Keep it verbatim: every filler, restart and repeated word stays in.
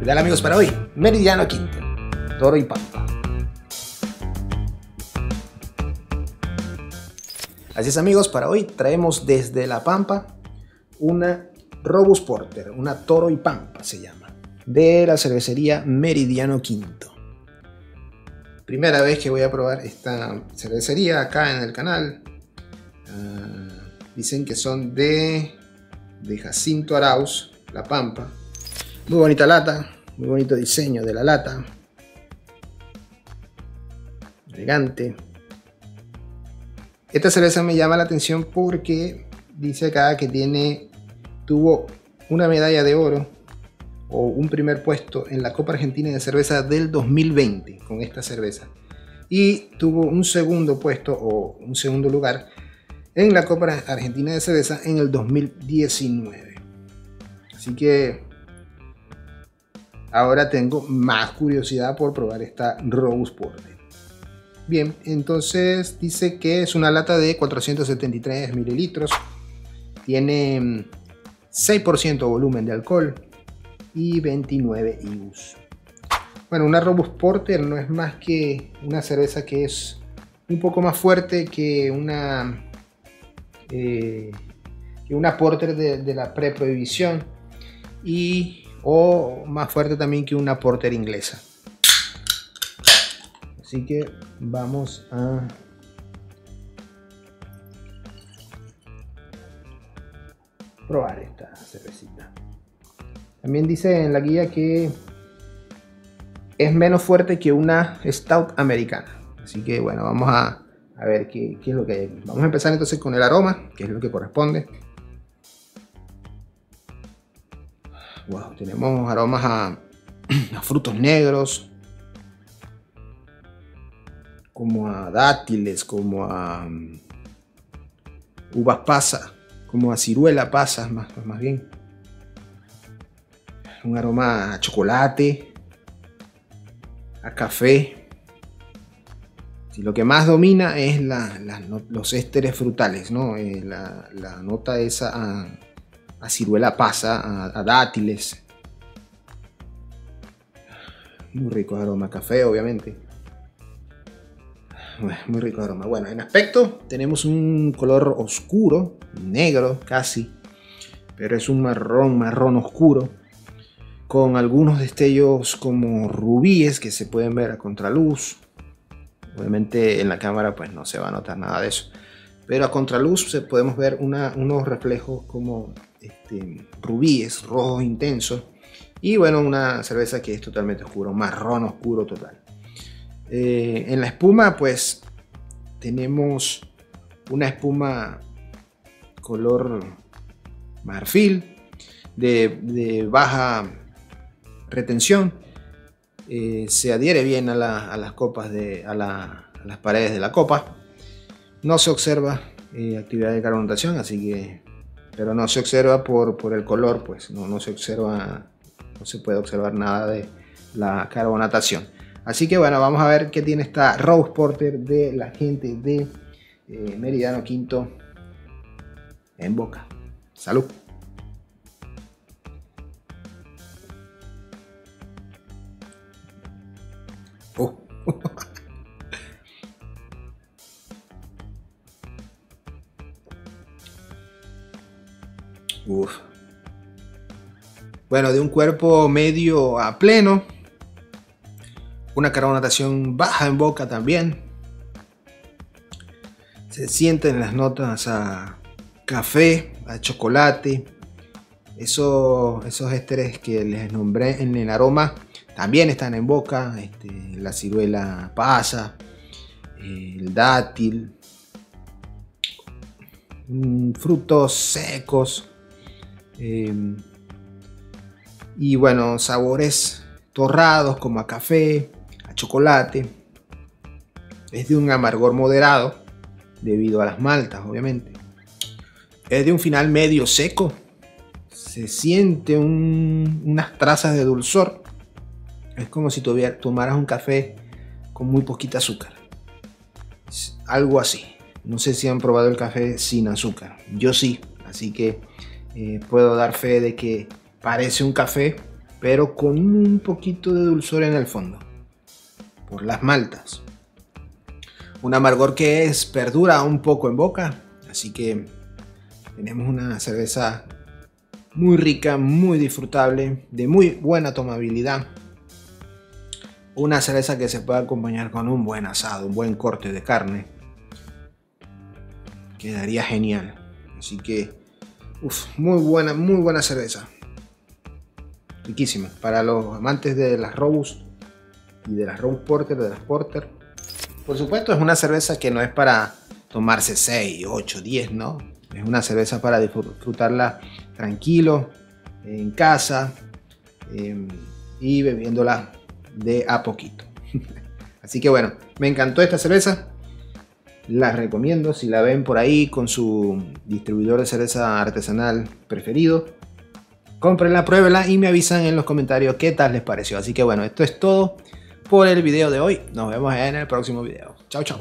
¿Qué tal, amigos? Para hoy, Meridiano Quinto, Toro y Pampa. Así es, amigos, para hoy traemos desde La Pampa una Robust Porter, una Toro y Pampa se llama, de la cervecería Meridiano Quinto. Primera vez que voy a probar esta cervecería acá en el canal. Uh, dicen que son de, de Jacinto Arauz, La Pampa. Muy bonita lata, muy bonito diseño de la lata, elegante. Esta cerveza me llama la atención porque dice acá que tiene, tuvo una medalla de oro o un primer puesto en la Copa Argentina de Cerveza del dos mil veinte con esta cerveza, y tuvo un segundo puesto o un segundo lugar en la Copa Argentina de Cerveza en el dos mil diecinueve. Así que ahora tengo más curiosidad por probar esta Robust Porter. Bien, entonces dice que es una lata de cuatrocientos setenta y tres mililitros. Tiene seis por ciento volumen de alcohol y veintinueve I B Us. Bueno, una Robust Porter no es más que una cerveza que es un poco más fuerte que una, eh, que una Porter de, de la preprohibición. Y... o más fuerte también que una Porter inglesa. Así que vamos a... probar esta cervecita. También dice en la guía que es menos fuerte que una Stout americana. Así que bueno, vamos a, a ver qué, qué es lo que hay. Vamos a empezar entonces con el aroma, que es lo que corresponde. Wow, tenemos aromas a, a frutos negros, como a dátiles, como a um, uvas pasas, como a ciruela pasas, más, más bien. Un aroma a chocolate, a café. Sí, lo que más domina es la, la, los ésteres frutales, ¿no? Eh, la, la nota esa a... a ciruela pasa, a, a dátiles. Muy rico aroma, café obviamente. Bueno, muy rico aroma. Bueno, en aspecto tenemos un color oscuro, negro casi, pero es un marrón, marrón oscuro, con algunos destellos como rubíes que se pueden ver a contraluz. Obviamente en la cámara pues no se va a notar nada de eso, pero a contraluz podemos ver una, unos reflejos como este, rubíes, rojos intensos. Y bueno, una cerveza que es totalmente oscuro, marrón oscuro total. Eh, en la espuma pues tenemos una espuma color marfil de, de baja retención. Eh, se adhiere bien a, la, a las copas de, a, la, a las paredes de la copa. No se observa eh, actividad de carbonatación, así que, pero no se observa por, por el color, pues no, no se observa, no se puede observar nada de la carbonatación. Así que bueno, vamos a ver qué tiene esta Robust Porter de la gente de eh, Meridiano Quinto en Boca. Salud. Oh. Uf. Bueno, de un cuerpo medio a pleno, una carbonatación baja en boca también. Se sienten las notas a café, a chocolate. Eso, esos ésteres que les nombré en el aroma también están en boca. Este, la ciruela pasa, el dátil, frutos secos. Eh, y bueno, sabores torrados como a café, a chocolate. Es de un amargor moderado debido a las maltas, obviamente. Es de un final medio seco. Se siente un, unas trazas de dulzor. Es como si tuviera, tomaras un café con muy poquita azúcar. Es algo así. No sé si han probado el café sin azúcar. Yo sí, así que Eh, puedo dar fe de que parece un café, pero con un poquito de dulzura en el fondo, por las maltas. Un amargor que es, perdura un poco en boca, así que tenemos una cerveza muy rica, muy disfrutable, de muy buena tomabilidad. Una cerveza que se puede acompañar con un buen asado, un buen corte de carne. Quedaría genial. Así que, uf, muy buena, muy buena cerveza. Riquísima. Para los amantes de las Robust y de las Robust Porter, de las Porter. Por supuesto, es una cerveza que no es para tomarse seis, ocho, diez, ¿no? Es una cerveza para disfrutarla tranquilo, en casa, eh, y bebiéndola de a poquito. Así que bueno, me encantó esta cerveza, las recomiendo. Si la ven por ahí con su distribuidor de cerveza artesanal preferido, cómprenla, pruébenla y me avisan en los comentarios qué tal les pareció. Así que bueno, esto es todo por el video de hoy. Nos vemos en el próximo video. Chao, chao.